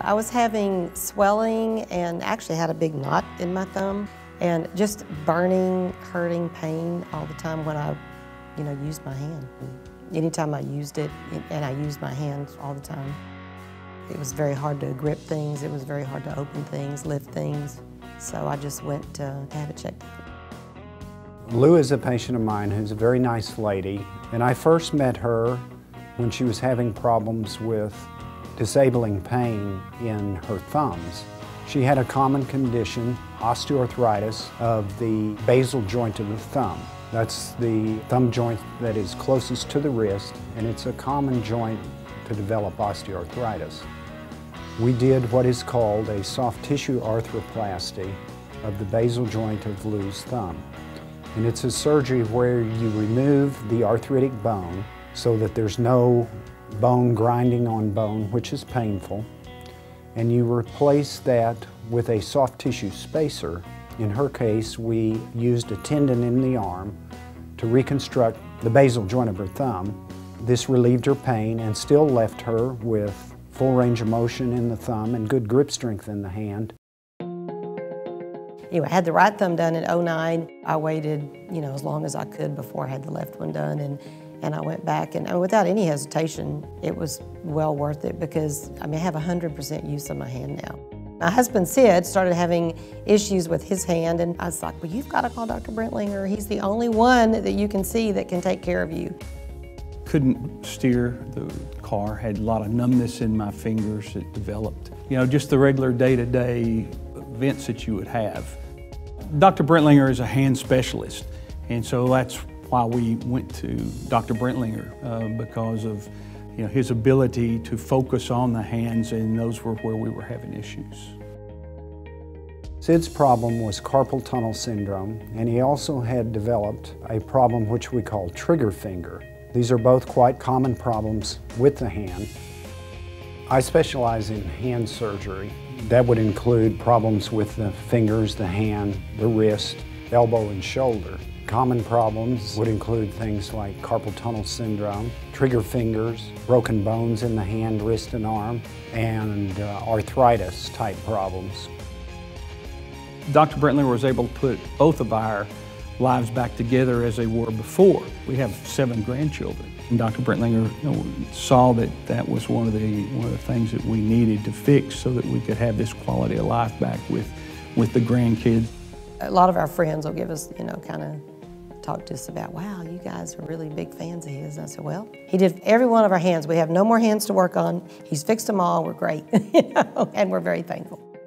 I was having swelling and actually had a big knot in my thumb and just burning, hurting pain all the time when I, used my hand. Anytime I used it, and I used my hands all the time. It was very hard to grip things, it was very hard to open things, lift things, so I just went to have it checked out. Lou is a patient of mine who's a very nice lady, and I first met her when she was having problems with disabling pain in her thumbs. She had a common condition, osteoarthritis of the basal joint of the thumb. That's the thumb joint that is closest to the wrist, and it's a common joint to develop osteoarthritis. We did what is called a soft tissue arthroplasty of the basal joint of Lou's thumb. And it's a surgery where you remove the arthritic bone so that there's no bone grinding on bone, which is painful, and you replace that with a soft tissue spacer. In her case, we used a tendon in the arm to reconstruct the basal joint of her thumb. This relieved her pain and still left her with full range of motion in the thumb and good grip strength in the hand. Anyway, I had the right thumb done in 2009. I waited, as long as I could before I had the left one done, and I went back, and without any hesitation, it was well worth it because, I have 100% use of my hand now. My husband, Sid, started having issues with his hand, and I was like, well, you've got to call Dr. Brentlinger. He's the only one that you can see that can take care of you. Couldn't steer the car, had a lot of numbness in my fingers that developed. Just the regular day-to-day events that you would have. Dr. Brentlinger is a hand specialist, and so that's why we went to Dr. Brentlinger, because of his ability to focus on the hands, and those were where we were having issues. Sid's problem was carpal tunnel syndrome, and he also had developed a problem which we call trigger finger. These are both quite common problems with the hand. I specialize in hand surgery. That would include problems with the fingers, the hand, the wrist, elbow, and shoulder. Common problems would include things like carpal tunnel syndrome, trigger fingers, broken bones in the hand, wrist, and arm, and arthritis type problems. Dr. Brentlinger was able to put both of our lives back together as they were before. We have 7 grandchildren, and Dr. Brentlinger saw that that was one of the things that we needed to fix so that we could have this quality of life back with the grandkids. A lot of our friends will give us, kind of talk to us about, wow, you guys are really big fans of his. And I said, well, he did every one of our hands. We have no more hands to work on. He's fixed them all. We're great, and we're very thankful.